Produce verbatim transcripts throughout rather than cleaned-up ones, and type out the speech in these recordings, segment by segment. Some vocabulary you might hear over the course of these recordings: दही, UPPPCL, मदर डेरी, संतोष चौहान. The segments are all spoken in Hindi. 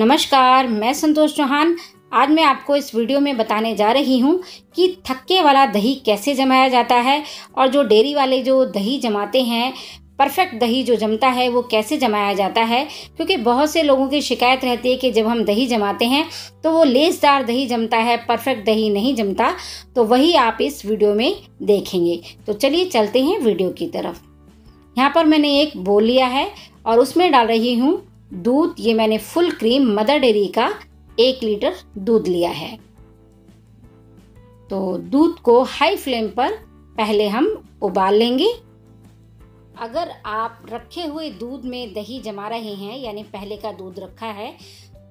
नमस्कार, मैं संतोष चौहान। आज मैं आपको इस वीडियो में बताने जा रही हूँ कि थक्के वाला दही कैसे जमाया जाता है और जो डेयरी वाले जो दही जमाते हैं, परफेक्ट दही जो जमता है वो कैसे जमाया जाता है। क्योंकि बहुत से लोगों की शिकायत रहती है कि जब हम दही जमाते हैं तो वो लेसदार दही जमता है, परफेक्ट दही नहीं जमता। तो वही आप इस वीडियो में देखेंगे। तो चलिए चलते हैं वीडियो की तरफ। यहाँ पर मैंने एक बोल लिया है और उसमें डाल रही हूँ दूध। ये मैंने फुल क्रीम मदर डेरी का एक लीटर दूध लिया है। तो दूध को हाई फ्लेम पर पहले हम उबाल लेंगे। अगर आप रखे हुए दूध में दही जमा रहे हैं, यानी पहले का दूध रखा है,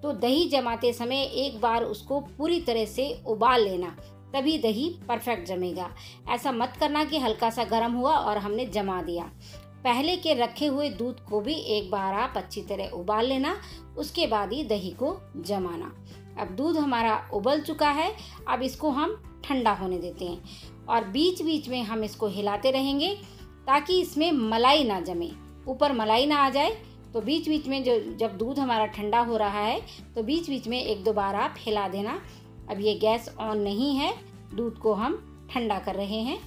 तो दही जमाते समय एक बार उसको पूरी तरह से उबाल लेना, तभी दही परफेक्ट जमेगा। ऐसा मत करना कि हल्का सा गर्म हुआ और हमने जमा दिया। पहले के रखे हुए दूध को भी एक बार आप अच्छी तरह उबाल लेना, उसके बाद ही दही को जमाना। अब दूध हमारा उबल चुका है, अब इसको हम ठंडा होने देते हैं और बीच बीच में हम इसको हिलाते रहेंगे ताकि इसमें मलाई ना जमे, ऊपर मलाई ना आ जाए। तो बीच बीच में जो जब दूध हमारा ठंडा हो रहा है तो बीच बीच में एक दो बार आप हिला देना। अब ये गैस ऑन नहीं है, दूध को हम ठंडा कर रहे हैं।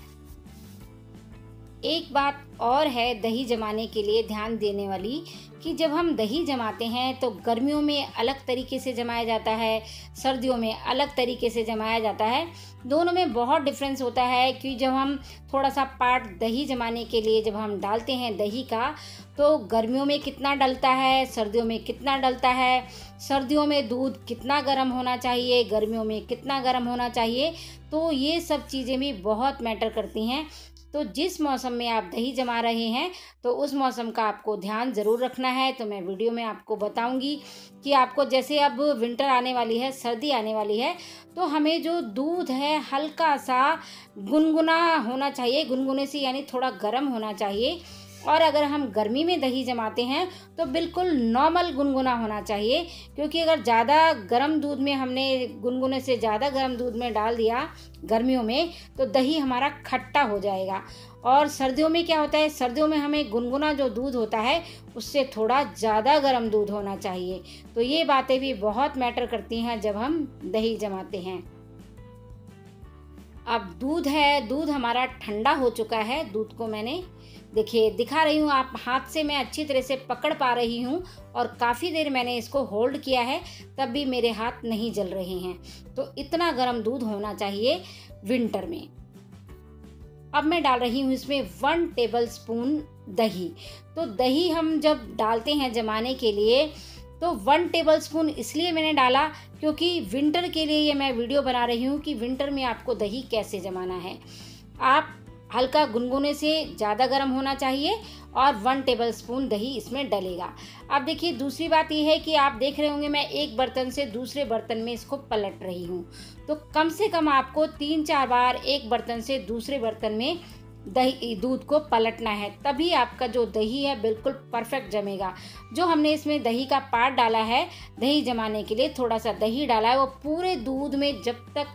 एक बात और है दही जमाने के लिए ध्यान देने वाली, कि जब हम दही जमाते हैं तो गर्मियों में अलग तरीके से जमाया जाता है, सर्दियों में अलग तरीके से जमाया जाता है। दोनों में बहुत डिफरेंस होता है कि जब हम थोड़ा सा पार्ट दही जमाने के लिए जब हम डालते हैं दही का, तो गर्मियों में कितना डलता है, सर्दियों में कितना डलता है, सर्दियों में दूध कितना गर्म होना चाहिए, गर्मियों में कितना गर्म होना चाहिए। तो ये सब चीज़ें भी बहुत मैटर करती हैं। तो जिस मौसम में आप दही जमा रहे हैं तो उस मौसम का आपको ध्यान ज़रूर रखना है। तो मैं वीडियो में आपको बताऊंगी कि आपको, जैसे अब विंटर आने वाली है, सर्दी आने वाली है, तो हमें जो दूध है हल्का सा गुनगुना होना चाहिए, गुनगुने से यानी थोड़ा गर्म होना चाहिए। और अगर हम गर्मी में दही जमाते हैं तो बिल्कुल नॉर्मल गुनगुना होना चाहिए। क्योंकि अगर ज़्यादा गर्म दूध में हमने गुनगुने से ज़्यादा गर्म दूध में डाल दिया गर्मियों में, तो दही हमारा खट्टा हो जाएगा। और सर्दियों में क्या होता है, सर्दियों में हमें गुनगुना जो दूध होता है उससे थोड़ा ज़्यादा गर्म दूध होना चाहिए। तो ये बातें भी बहुत मैटर करती हैं जब हम दही जमाते हैं। अब दूध है, दूध हमारा ठंडा हो चुका है। दूध को मैंने, देखिए दिखा रही हूँ, आप हाथ से मैं अच्छी तरह से पकड़ पा रही हूँ और काफ़ी देर मैंने इसको होल्ड किया है, तब भी मेरे हाथ नहीं जल रहे हैं। तो इतना गर्म दूध होना चाहिए विंटर में। अब मैं डाल रही हूँ इसमें वन टेबल स्पून दही। तो दही हम जब डालते हैं जमाने के लिए तो वन टेबल स्पून इसलिए मैंने डाला क्योंकि विंटर के लिए ये मैं वीडियो बना रही हूँ कि विंटर में आपको दही कैसे जमाना है। आप हल्का गुनगुने से ज़्यादा गर्म होना चाहिए और वन टेबल स्पून दही इसमें डलेगा। अब देखिए, दूसरी बात यह है कि आप देख रहे होंगे मैं एक बर्तन से दूसरे बर्तन में इसको पलट रही हूँ। तो कम से कम आपको तीन चार बार एक बर्तन से दूसरे बर्तन में दही दूध को पलटना है, तभी आपका जो दही है बिल्कुल परफेक्ट जमेगा। जो हमने इसमें दही का पार्ट डाला है, दही जमाने के लिए थोड़ा सा दही डाला है, वो पूरे दूध में जब तक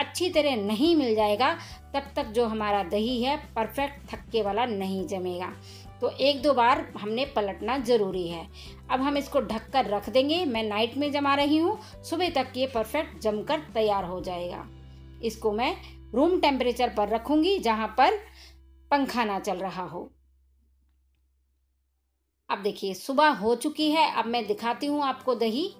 अच्छी तरह नहीं मिल जाएगा तब तक जो हमारा दही है परफेक्ट थक्के वाला नहीं जमेगा। तो एक दो बार हमने पलटना ज़रूरी है। अब हम इसको ढककर रख देंगे। मैं नाइट में जमा रही हूँ, सुबह तक ये परफेक्ट जमकर तैयार हो जाएगा। इसको मैं रूम टेम्परेचर पर रखूँगी, जहाँ पर पंखा ना चल रहा हो। अब देखिए सुबह हो चुकी है। अब मैं दिखाती हूँ आपको दही।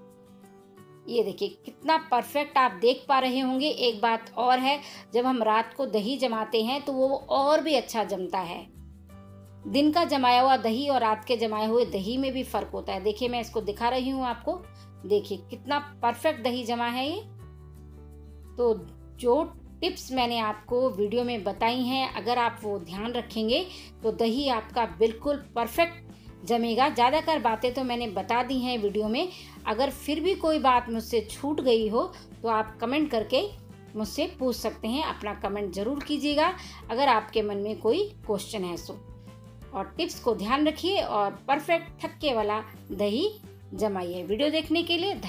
ये देखिए कितना परफेक्ट आप देख पा रहे होंगे। एक बात और है, जब हम रात को दही जमाते हैं तो वो और भी अच्छा जमता है। दिन का जमाया हुआ दही और रात के जमाए हुए दही में भी फ़र्क होता है। देखिए मैं इसको दिखा रही हूँ आपको, देखिए कितना परफेक्ट दही जमा है ये। तो जो टिप्स मैंने आपको वीडियो में बताई हैं, अगर आप वो ध्यान रखेंगे तो दही आपका बिल्कुल परफेक्ट जमेगा। ज़्यादातर बातें तो मैंने बता दी हैं वीडियो में। अगर फिर भी कोई बात मुझसे छूट गई हो तो आप कमेंट करके मुझसे पूछ सकते हैं। अपना कमेंट ज़रूर कीजिएगा अगर आपके मन में कोई क्वेश्चन है। सो और टिप्स को ध्यान रखिए और परफेक्ट थक्के वाला दही जमाइए। वीडियो देखने के लिए